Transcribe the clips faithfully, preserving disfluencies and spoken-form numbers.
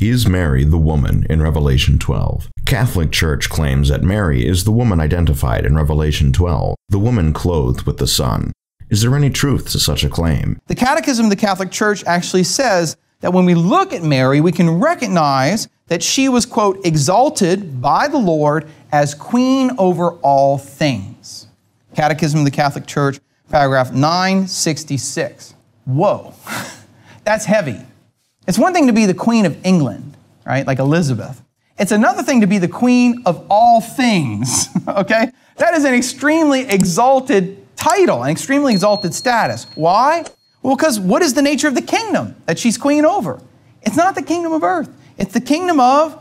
Is Mary the woman in Revelation twelve? Catholic Church claims that Mary is the woman identified in Revelation twelve, the woman clothed with the sun. Is there any truth to such a claim? The Catechism of the Catholic Church actually says that when we look at Mary, we can recognize that she was, quote, exalted by the Lord as queen over all things. Catechism of the Catholic Church, paragraph nine sixty-six. Whoa, that's heavy. It's one thing to be the Queen of England, right, like Elizabeth. It's another thing to be the Queen of all things, okay? That is an extremely exalted title, an extremely exalted status. Why? Well, because what is the nature of the kingdom that she's queen over? It's not the kingdom of earth. It's the kingdom of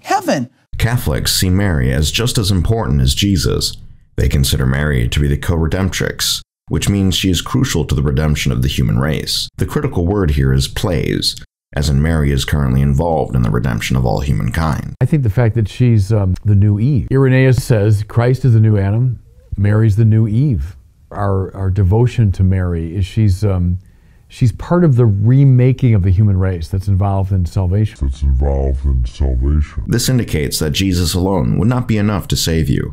heaven. Catholics see Mary as just as important as Jesus. They consider Mary to be the co-redemptrix, which means she is crucial to the redemption of the human race. The critical word here is plays, as in Mary is currently involved in the redemption of all humankind. I think the fact that she's um, the new Eve. Irenaeus says Christ is the new Adam, Mary's the new Eve. Our, our devotion to Mary is she's, um, she's part of the remaking of the human race that's involved in salvation. That's involved in salvation. This indicates that Jesus alone would not be enough to save you.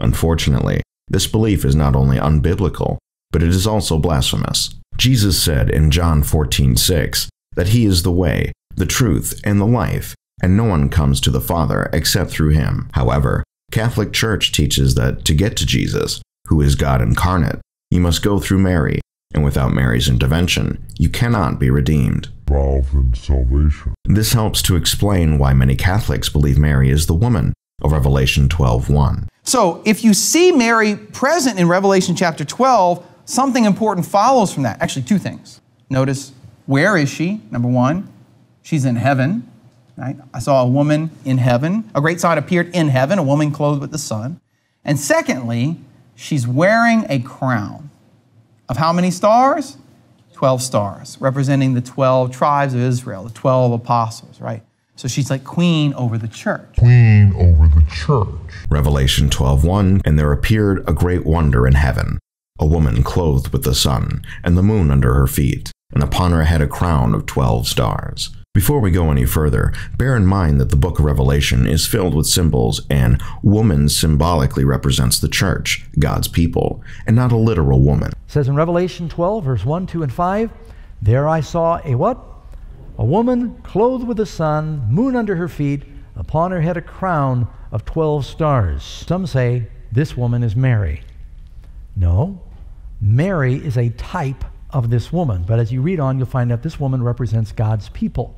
Unfortunately, this belief is not only unbiblical, but it is also blasphemous. Jesus said in John fourteen six, that he is the way, the truth, and the life, and no one comes to the Father except through him. However, Catholic Church teaches that to get to Jesus, who is God incarnate, you must go through Mary, and without Mary's intervention, you cannot be redeemed. Involved in salvation. This helps to explain why many Catholics believe Mary is the woman of Revelation twelve one. So, if you see Mary present in Revelation chapter twelve, something important follows from that. Actually, two things. Notice, where is she? Number one, she's in heaven, right? I saw a woman in heaven. A great sight appeared in heaven, a woman clothed with the sun. And secondly, she's wearing a crown of how many stars? twelve stars, representing the twelve tribes of Israel, the twelve apostles, right? So she's like queen over the church. Queen over the church. Revelation twelve one, and there appeared a great wonder in heaven, a woman clothed with the sun and the moon under her feet, and upon her head a crown of twelve stars. Before we go any further, bear in mind that the book of Revelation is filled with symbols, and woman symbolically represents the church, God's people, and not a literal woman. It says in Revelation twelve, verse one, two, and five, there I saw a what? A woman clothed with the sun, moon under her feet, upon her head a crown of twelve stars. Some say this woman is Mary. No, Mary is a type of this woman, but as you read on, you'll find out this woman represents God's people.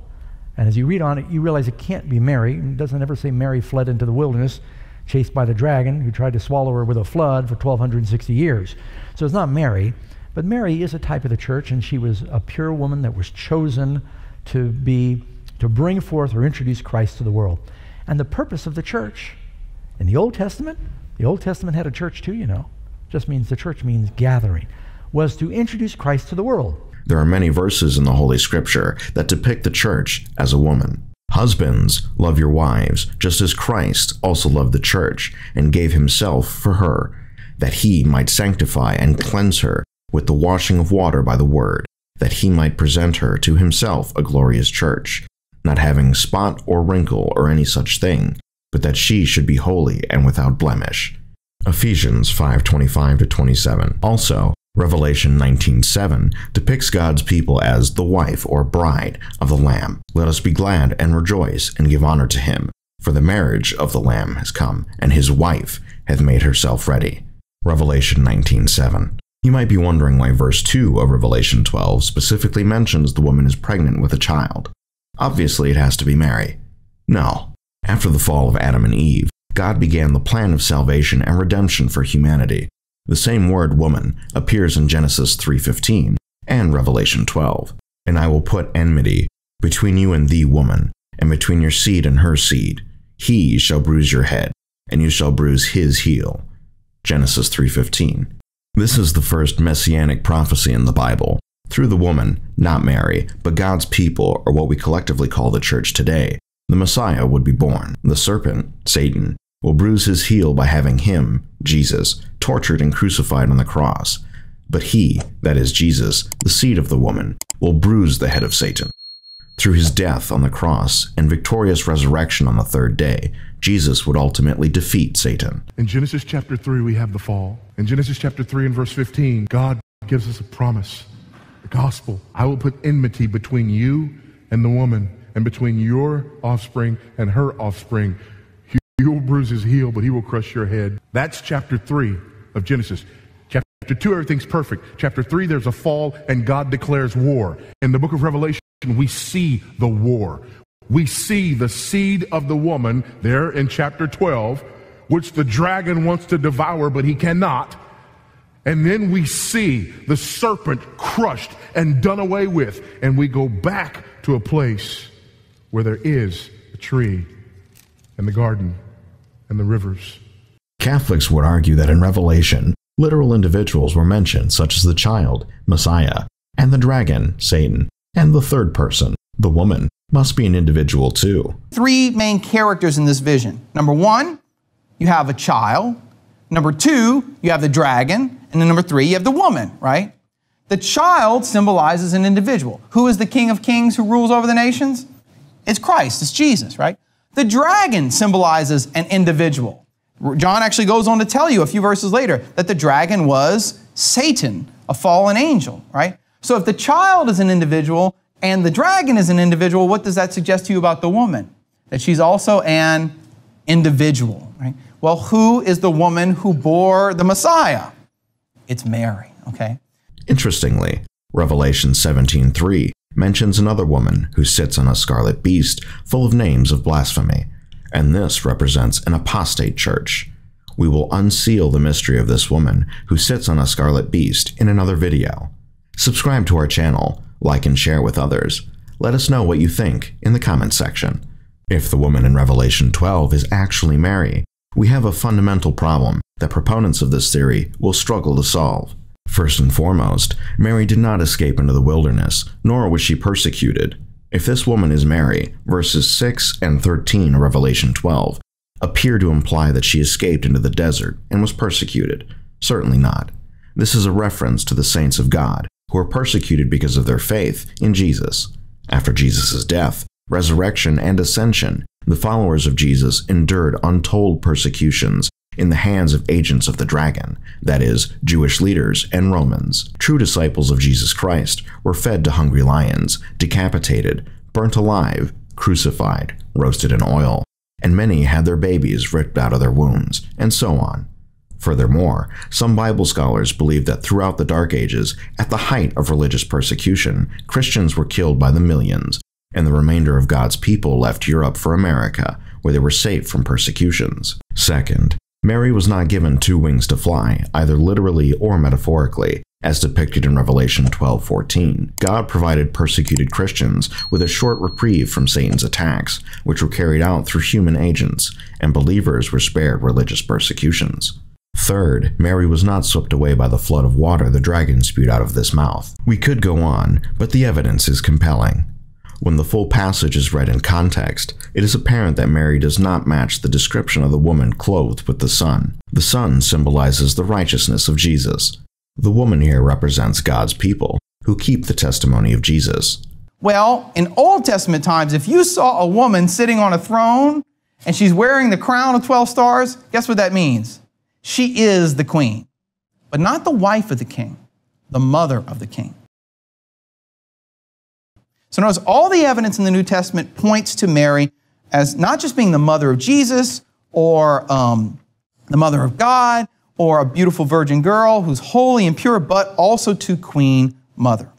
And as you read on it, you realize it can't be Mary. It doesn't ever say Mary fled into the wilderness, chased by the dragon, who tried to swallow her with a flood for twelve sixty years. So it's not Mary, but Mary is a type of the church, and she was a pure woman that was chosen to be, to bring forth or introduce Christ to the world. And the purpose of the church, in the Old Testament, the Old Testament had a church too, you know. Just means the church means gathering, was to introduce Christ to the world. There are many verses in the Holy Scripture that depict the church as a woman. Husbands, love your wives, just as Christ also loved the church and gave himself for her, that he might sanctify and cleanse her with the washing of water by the word, that he might present her to himself a glorious church, not having spot or wrinkle or any such thing, but that she should be holy and without blemish. Ephesians five twenty-five to twenty-seven. Also, Revelation nineteen seven depicts God's people as the wife or bride of the Lamb. Let us be glad and rejoice and give honor to him, for the marriage of the Lamb has come, and his wife hath made herself ready. Revelation nineteen seven. You might be wondering why verse two of Revelation twelve specifically mentions the woman is pregnant with a child. Obviously it has to be Mary. No. After the fall of Adam and Eve, God began the plan of salvation and redemption for humanity. The same word woman appears in Genesis three fifteen and Revelation twelve. And I will put enmity between you and the woman, and between your seed and her seed. He shall bruise your head, and you shall bruise his heel. Genesis three fifteen. This is the first messianic prophecy in the Bible. Through the woman, not Mary, but God's people, or what we collectively call the church today, the Messiah would be born. The serpent, Satan, will bruise his heel by having him, Jesus, tortured and crucified on the cross. But he, that is Jesus, the seed of the woman, will bruise the head of Satan. Through his death on the cross and victorious resurrection on the third day, Jesus would ultimately defeat Satan. In Genesis chapter three, we have the fall. In Genesis chapter three and verse fifteen, God gives us a promise, the gospel. I will put enmity between you and the woman, and between your offspring and her offspring. He will bruise his heel, but he will crush your head. That's chapter three of Genesis. Chapter two, everything's perfect. Chapter three, there's a fall, and God declares war. In the book of Revelation, we see the war. We see the seed of the woman there in chapter twelve, which the dragon wants to devour, but he cannot. And then we see the serpent crushed and done away with. And we go back to a place where there is a tree and the garden and the rivers. Catholics would argue that in Revelation, literal individuals were mentioned, such as the child, Messiah, and the dragon, Satan, and the third person, the woman, must be an individual too. Three main characters in this vision. Number one, you have a child. Number two, you have the dragon. And then number three, you have the woman, right? The child symbolizes an individual. Who is the King of Kings who rules over the nations? It's Christ, it's Jesus, right? The dragon symbolizes an individual. John actually goes on to tell you a few verses later that the dragon was Satan, a fallen angel, right? So if the child is an individual, and the dragon is an individual, what does that suggest to you about the woman? That she's also an individual, right? Well, who is the woman who bore the Messiah? It's Mary, okay? Interestingly, Revelation seventeen three mentions another woman who sits on a scarlet beast full of names of blasphemy, and this represents an apostate church. We will unseal the mystery of this woman who sits on a scarlet beast in another video. Subscribe to our channel. Like and share with others. Let us know what you think in the comments section. If the woman in Revelation twelve is actually Mary, we have a fundamental problem that proponents of this theory will struggle to solve. First and foremost, Mary did not escape into the wilderness, nor was she persecuted. If this woman is Mary, verses six and thirteen of Revelation twelve appear to imply that she escaped into the desert and was persecuted. Certainly not. This is a reference to the saints of God, who are persecuted because of their faith in Jesus. After Jesus' death, resurrection, and ascension, the followers of Jesus endured untold persecutions in the hands of agents of the dragon, that is, Jewish leaders and Romans. True disciples of Jesus Christ were fed to hungry lions, decapitated, burnt alive, crucified, roasted in oil, and many had their babies ripped out of their wombs, and so on. Furthermore, some Bible scholars believe that throughout the Dark Ages, at the height of religious persecution, Christians were killed by the millions, and the remainder of God's people left Europe for America, where they were safe from persecutions. Second, Mary was not given two wings to fly, either literally or metaphorically, as depicted in Revelation twelve fourteen. God provided persecuted Christians with a short reprieve from Satan's attacks, which were carried out through human agents, and believers were spared religious persecutions. Third, Mary was not swept away by the flood of water the dragon spewed out of his mouth. We could go on, but the evidence is compelling. When the full passage is read in context, it is apparent that Mary does not match the description of the woman clothed with the sun. The sun symbolizes the righteousness of Jesus. The woman here represents God's people, who keep the testimony of Jesus. Well, in Old Testament times, if you saw a woman sitting on a throne and she's wearing the crown of twelve stars, guess what that means? She is the queen, but not the wife of the king, the mother of the king. So notice all the evidence in the New Testament points to Mary as not just being the mother of Jesus or um, the mother of God or a beautiful virgin girl who's holy and pure, but also to Queen Mother.